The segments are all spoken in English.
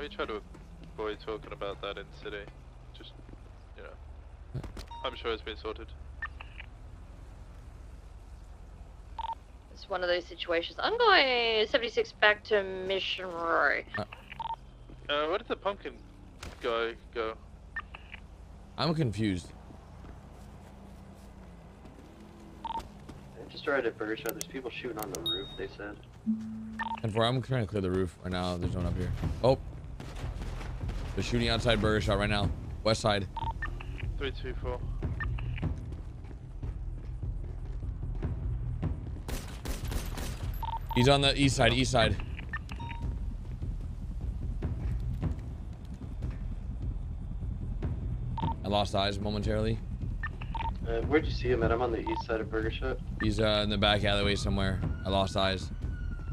We try to avoid talking about that in the city. Just, you know, I'm sure it's been sorted. It's one of those situations. I'm going 76 back to Mission Roy. Where did the pumpkin guy go? I'm confused. Just arrived at Burger Shot. There's people shooting on the roof, they said. And for I'm trying to clear the roof right now. There's no one up here. Oh, they're shooting outside Burger Shot right now. West side. 324. He's on the east side. East side. I lost eyes momentarily. Where'd you see him at? I'm on the east side of Burger Shot. He's in the back alleyway somewhere. I lost eyes.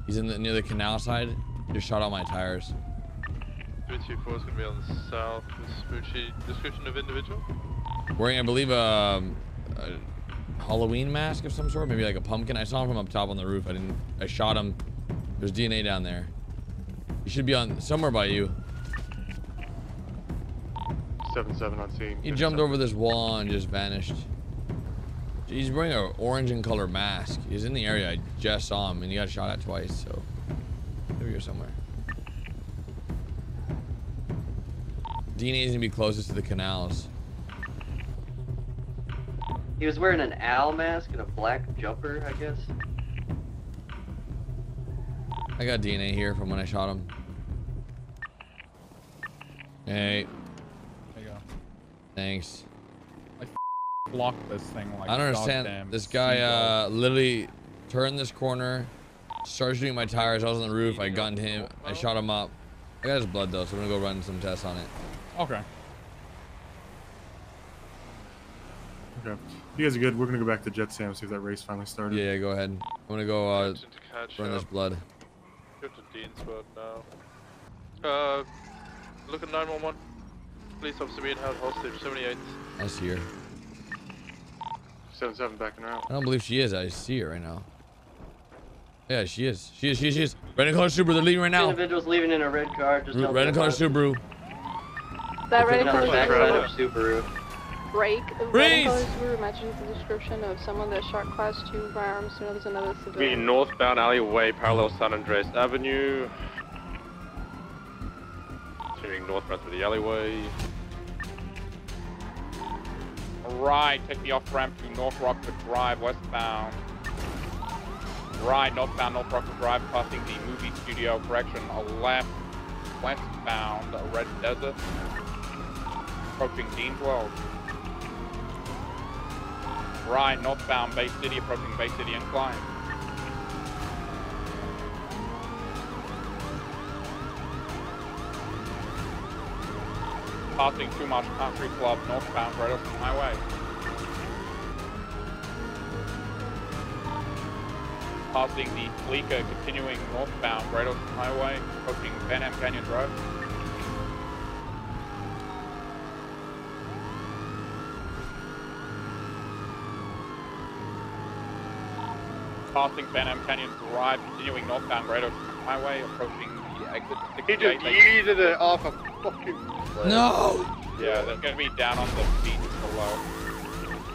He's in the near the canal side. Just shot all my tires. 324 is gonna be on the south. Spooky description of individual. Wearing, I believe, a Halloween mask of some sort, maybe like a pumpkin. I saw him from up top on the roof. I shot him. There's DNA down there. He should be on somewhere by you. 77 on scene. He jumped over this wall and just vanished. He's wearing an orange in color mask. He's in the area. I just saw him and he got shot at twice, so maybe you're somewhere. DNA is gonna be closest to the canals. He was wearing an owl mask and a black jumper, I guess. I got DNA here from when I shot him. Hey. There you go. Thanks. Block this thing like I don't understand. This guy literally turned this corner, started shooting my tires. I was on the roof. I gunned him. I shot him up. I got his blood though, so I'm gonna go run some tests on it. Okay. Okay. You guys are good. We're gonna go back to Jet Sam, see if that race finally started. Yeah, go ahead. I'm gonna go run this blood. Go to Dean's World now. Look at 911. Police officer being held hostage. 78. I see her. 77 backing her out. I don't believe she is. I see her right now. Yeah, she is. She is. Red and color Subaru, they're leaving right now. Individuals leaving in a red car. Just red and color Subaru. That red and color Subaru. Red and color Subaru matches the description of someone that shot class 2 firearms. So there's another civilian. Northbound alleyway, parallel San Andreas Avenue. Shooting northbound through the alleyway. Right, take the off-ramp to North Rockford Drive, westbound. Right, northbound North Rockford Drive, passing the movie studio, correction, left, westbound Red Desert. Approaching Dean's World. Right, northbound Bay City, approaching Bay City incline. Passing Chumash Country Club, northbound Bredoson Highway. Passing the Fleeker, continuing northbound Bredoson Highway, approaching Van Am Canyon Drive. Passing Van Am Canyon Drive, continuing northbound Bredoson Highway, approaching the exit. He just yeeted it off a fucking... No! Yeah, they're gonna be down on the beach below.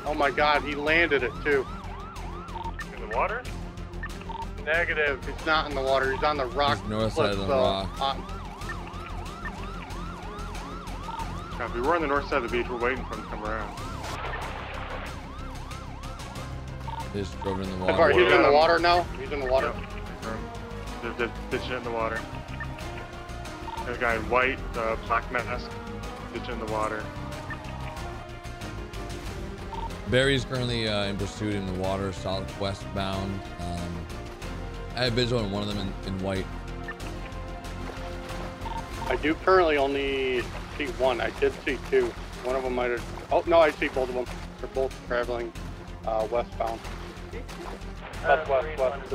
Oh my god, he landed it too. In the water? Negative, it's not in the water, he's on the rock. It's north side of the rock. Copy, we're on the north side of the beach, we're waiting for him to come around. He's in the water. He's in the water now? He's in the water. Yep. They're ditching it in the water. There's a guy in white, black mask, ditch in the water. Barry's currently in pursuit in the water, southwestbound. I have visual on one of them in white. I do currently only see one. I did see two. One of them might have. Oh no, I see both of them. They're both traveling westbound. Southwest, west.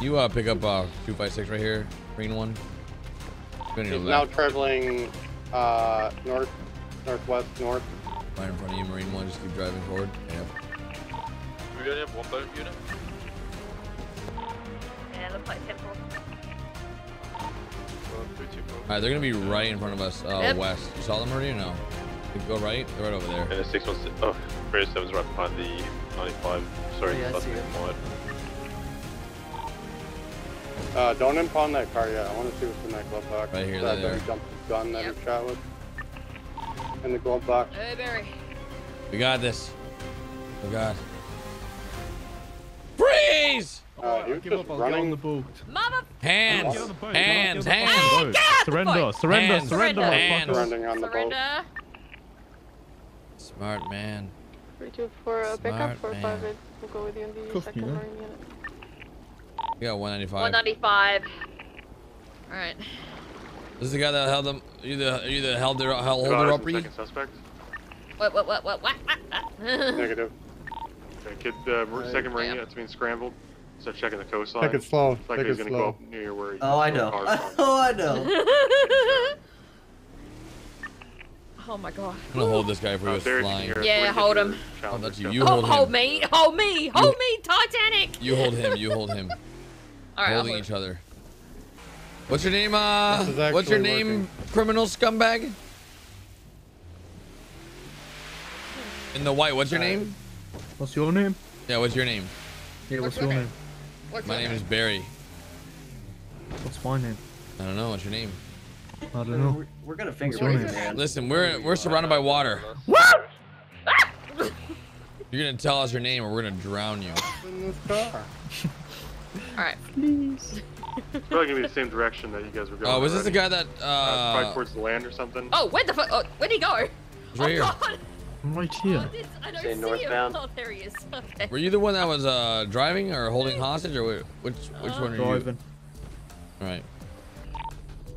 You pick up 256 right here, green one. He's now traveling north, northwest, north. Right in front of you, marine one. Just keep driving forward. Yep. We only have one boat unit. quite simple. Alright, they're gonna be right in front of us, yep. West. You saw them already or no? We go right, they're right over there. And the 616, oh, 307's right behind the 95. Sorry, yeah, that's wide. Don't impound that car yet. I want to see what's in that glove box. Right here, that we dumped the gun that we shot with. In the glove box. Hey, Barry. We got this. Oh, God. Freeze! He was just running the boot. Hands! Hands! Hands! Surrender! Surrender! Surrender! Hands! Surrendering on the boat. Smart man. 324, pick up 458. We'll go with you in the second marine unit. We got 195. 195. All right. This is the guy that held them. You the held their holder up. Second suspect. What? Negative. Okay, kid, second marine unit's being scrambled. Start checking the coastline. Take it slow. It's like he's gonna go up near where. Oh, I know. Oh, I know. Oh my God. I'm gonna hold this guy if we was flying. Yeah, hold him. Oh, that's you. You hold him. Hold me, Titanic. You hold him. You hold him. All right, holding each other. What's your name? What's your name, criminal scumbag? In the white. What's your name? What's your name? Yeah. What's your name? Yeah. What's your name? My name is Barry. What's my name? I don't know. What's your name? I don't know. We're gonna finger wave. Listen, we're surrounded by water. What? You're gonna tell us your name, or we're gonna drown you. All right, please. It's probably gonna be the same direction that you guys were going. Oh, was this the guy that probably towards the land or something? Oh, where the fuck? Oh, where'd he go? He's right here. God. I'm right here. Oh, I don't see northbound. Oh, there he is. Okay. Were you the one that was driving or holding hostage, or which one are you? Driving. All right.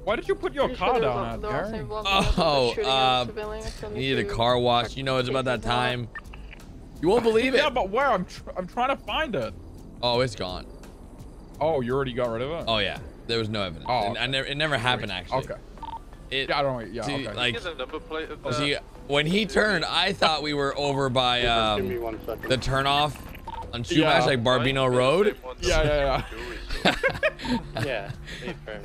Why did you put your car down out there? Oh, needed a car wash. You know, it's about that time. You won't believe it. Yeah, but where? I'm trying to find it. Oh, it's gone. Oh, you already got rid of it? Oh, yeah. There was no evidence. Oh, okay. It never happened, actually. Okay. Yeah, okay. Like, see, when he turned, I thought we were over by the turnoff on Chumash, like Barbino Road. Yeah.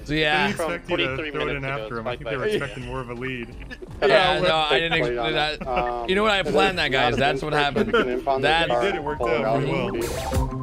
So yeah. From 43 minutes ago, I think they were expecting more of a lead. Yeah, no, I didn't expect that. You know what? I planned that, guys. That's what happened. That worked out pretty well.